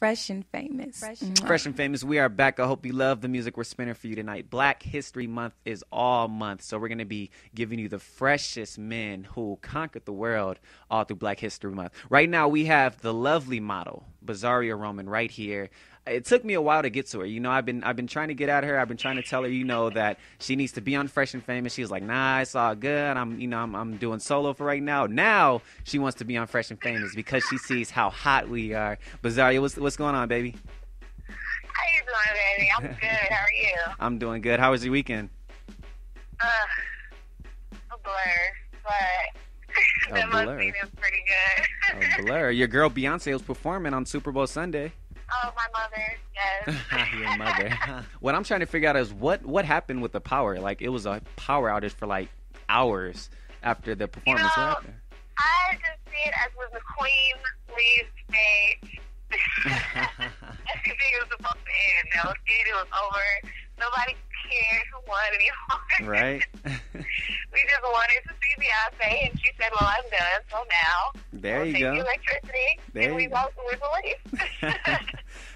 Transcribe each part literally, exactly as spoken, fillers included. Fresh and Famous. Fresh and, Fresh and Famous. We are back. I hope you love the music we're spinning for you tonight. Black History Month is all month, so we're going to be giving you the freshest men who conquered the world all through Black History Month. Right now, we have the lovely model, Bazaaria Roman, right here. It took me a while to get to her. You know, I've been I've been trying to get at her. I've been trying to tell her, you know, that she needs to be on Fresh and Famous. She's like, nah, it's all good. I'm, you know, I'm, I'm doing solo for right now. Now she wants to be on Fresh and Famous because she sees how hot we are. Bazaaria, what's, what's going on, baby? How you doing, baby? I'm good. How are you? I'm doing good. How was your weekend? Uh, a blur, but that must be pretty good. A blur. Your girl Beyonce was performing on Super Bowl Sunday. Oh, my mother, yes. Your mother. What I'm trying to figure out is what, what happened with the power. Like, it was a power outage for, like, hours after the performance. You know, what happened? I just see it as when the queen leaves stage. Everything was supposed to end. That was it. It was over. Nobody cared who won anymore. Right. We just wanted to see Beyonce, and she said, well, I'm done, so now. There you go. The electricity, there and we both believe.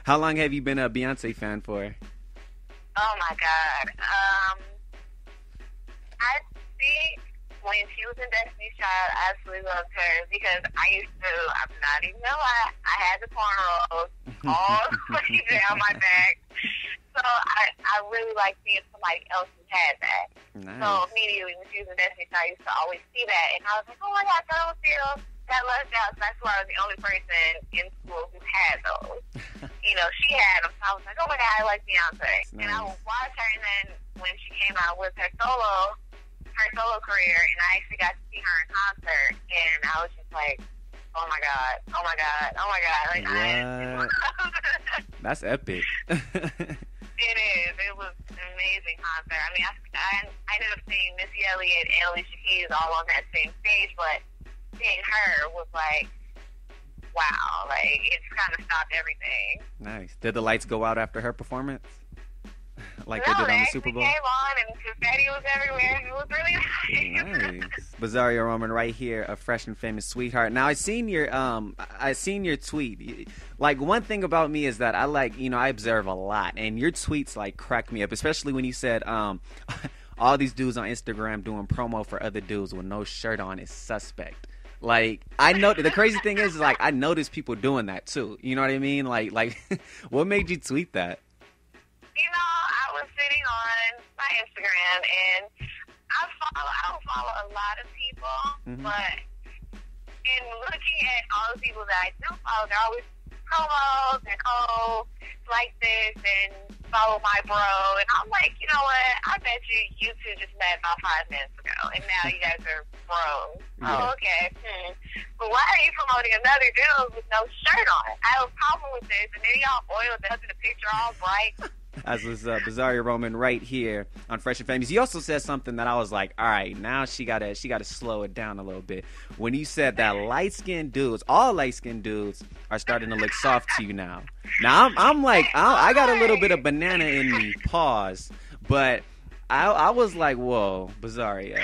How long have you been a Beyonce fan for? Oh, my God. Um, I think when she was in Destiny's Child, I absolutely loved her because I used to, I'm not even gonna lie, I had the cornrows all the way down my back. So I, I really liked seeing somebody else who had that. Nice. So immediately when she was in Destiny's Child, I used to always see that. And I was like, oh, my God, I don't feel that left out, so that's why I was the only person in school who had those. You know, she had them, so I was like, oh my God, I like Beyonce. Nice. And I would watch her, and then when she came out with her solo, her solo career, and I actually got to see her in concert, and I was just like, oh my God, oh my God, oh my God. Like, what? I just, that's epic. It is. It was an amazing concert. I mean, I, I, I ended up seeing Missy Elliott and Alicia Keys all on that same stage, but seeing her was like, wow, like it kind of stopped everything. Nice. Did the lights go out after her performance? Like no, they did on the Super Bowl? No, they actually came on and confetti was everywhere. It was really nice. Nice. Bazaaria Roman right here, a Fresh and Famous sweetheart. Now, I seen your um, I seen your tweet. Like, one thing about me is that I like, you know, I observe a lot, and your tweets like crack me up, especially when you said um. all these dudes on Instagram doing promo for other dudes with no shirt on is suspect. Like, I know the crazy thing is, is like I notice people doing that too. You know what I mean? Like, like, what made you tweet that? You know, I was sitting on my Instagram and I follow, I don't follow a lot of people, mm-hmm. but in looking at all the people that I don't follow, they're always promos and oh, like this and follow my bro. And I'm like, you know what? I bet you you two just met about five minutes ago, and now you guys are bros. Yeah. Oh, okay. Hmm. But why are you promoting another dude with no shirt on? I have a problem with this, and then y'all oiled up in the picture all bright. As was uh, Bazaaria Roman right here on Fresh and Famous. You also said something that I was like, all right, now she gotta she gotta slow it down a little bit. When you said that light skinned dudes, all light skinned dudes, are starting to look soft to you now. Now I'm I'm like I, I got a little bit of banana in me. Pause, but I I was like, whoa, Bazaaria.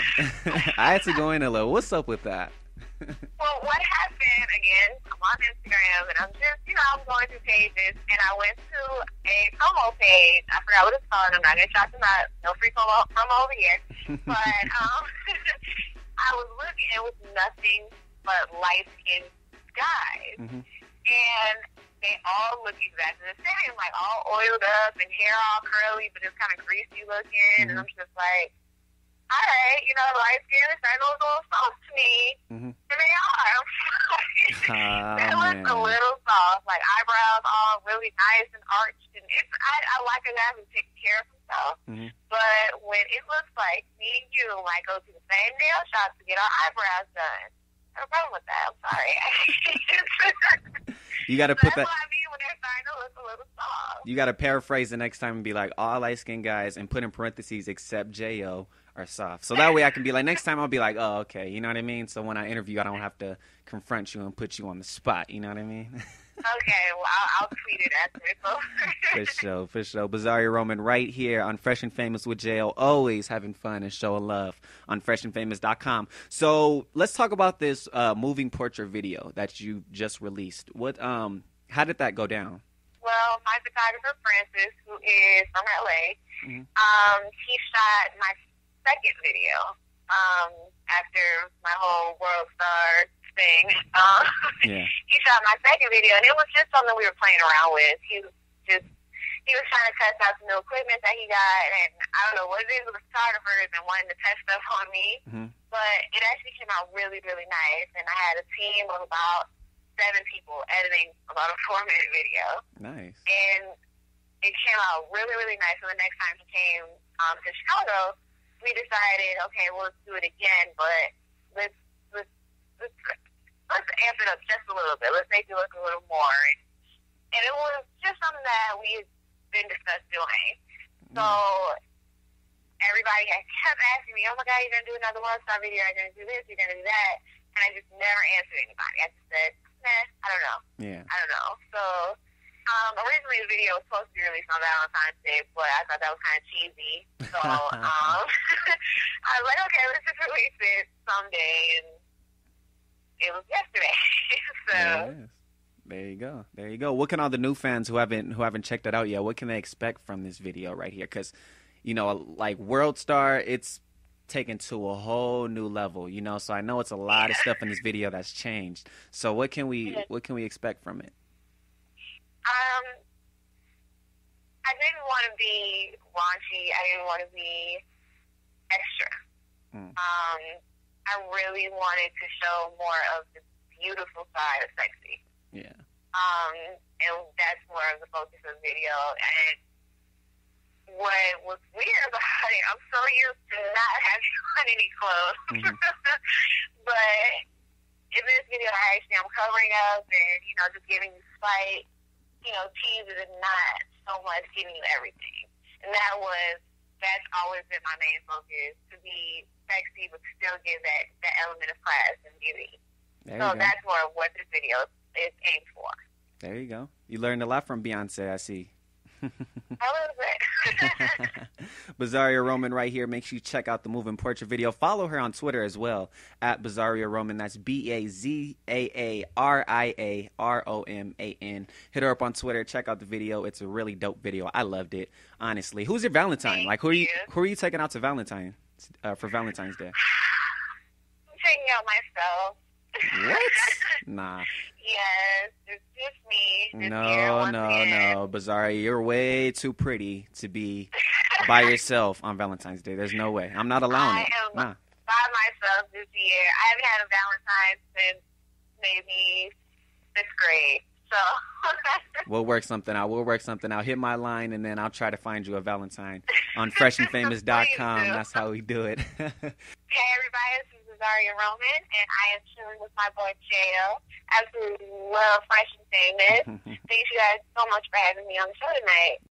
I had to go in a little. What's up with that? Well, what happened again? I'm on Instagram and I'm just, you know, I'm going through pages and I went to a promo page. I forgot what it's called. I'm not gonna shout them out. No free promo promo over here. But um, I was looking and it was nothing but light skinned guys, mm-hmm. and they all look exactly the same, like all oiled up and hair all curly, but it's kind of greasy looking, mm-hmm. and I'm just like, all right, you know, light skin is starting to look a little soft to me. Mm-hmm. And they are. uh, they look a little soft, like eyebrows all really nice and arched. And it's, I, I like a guy who takes care of himself. Mm-hmm. But when it looks like me and you might go to the same nail shop to get our eyebrows done, I have a problem with that. I'm sorry. You got to put that. That's what I mean when they're starting to look a little soft. You got to paraphrase the next time and be like, all light skin guys, and put in parentheses except Jay-O. Are soft, so that way I can be like, next time I'll be like, oh, okay, you know what I mean. So when I interview, I don't have to confront you and put you on the spot. You know what I mean? Okay, well, I'll, I'll tweet it after it's over. For sure, for sure. Bazaaria Roman right here on Fresh and Famous with Jay-O, always having fun and showing love on fresh and famous dot com. So let's talk about this uh, moving portrait video that you just released. What, um, how did that go down? well, my photographer, Francis, who is from L A, mm-hmm. um, he shot my second video um, after my whole World Star thing. Um, yeah. He shot my second video, and it was just something we were playing around with. He was just, he was trying to test out some new equipment that he got, and I don't know what it is with the photographer, has been wanting to test stuff on me, mm-hmm. but it actually came out really, really nice, and I had a team of about seven people editing about a four-minute video. Nice. And it came out really, really nice. So the next time he came um, to Chicago, we decided, okay, we'll do it again, but let's let's let's, let's amp it up just a little bit. Let's make it look a little more. And, and it was just something that we had been discussed doing. Mm. So everybody had kept asking me, oh, my God, you're going to do another World Star video. You're going to do this. You're going to do that. And I just never answered anybody. I just said, nah, I don't know. Yeah. I don't know. So, um, originally the video was supposed to be released on Valentine's Day, but I thought that was kind of cheesy. So, um, I was like, okay, let's just release it someday. And it was yesterday. So, yeah, there you go. There you go. What can all the new fans who haven't who haven't checked it out yet, what can they expect from this video right here? Because, you know, like World Star, it's taken to a whole new level, you know, so I know it's a lot yeah. of stuff in this video that's changed, so what can we what can we expect from it? um I didn't want to be raunchy. I didn't want to be extra. mm. um I really wanted to show more of the beautiful side of sexy. Yeah. Um and that's more of the focus of the video. And what was weird about it, I'm so used to not having on any clothes. Mm-hmm. But in this video, I actually am covering up and, you know, just giving you slight, you know, teases and not so much giving you everything. And that was, that's always been my main focus, to be sexy but still give that, that element of class and beauty. There so that's more of what this video is aimed for. There you go. You learned a lot from Beyonce, I see. Bazaaria Roman right here. Make sure you check out the Moving Portrait video. Follow her on Twitter as well at Bazaaria Roman. That's B A Z A A R I A R O M A N. Hit her up on Twitter. Check out the video. It's a really dope video. I loved it, honestly. Who's your Valentine? Thank like who are you, you who are you taking out to Valentine uh, for Valentine's Day? I'm taking out myself. What? Nah. Yes, it's just me. This no, no, again. no, Bazaaria, you're way too pretty to be by yourself on Valentine's Day. There's no way. I'm not allowing I it. I am nah. by myself this year. I haven't had a Valentine since maybe fifth grade. So we'll work something out. We'll work something out. Hit my line, and then I'll try to find you a Valentine on fresh and famous dot com. That's how we do it. Hey, everybody. Bazaaria Roman, and I am chilling with my boy Jay-O. Absolutely love Fresh and Famous. Thank you guys so much for having me on the show tonight.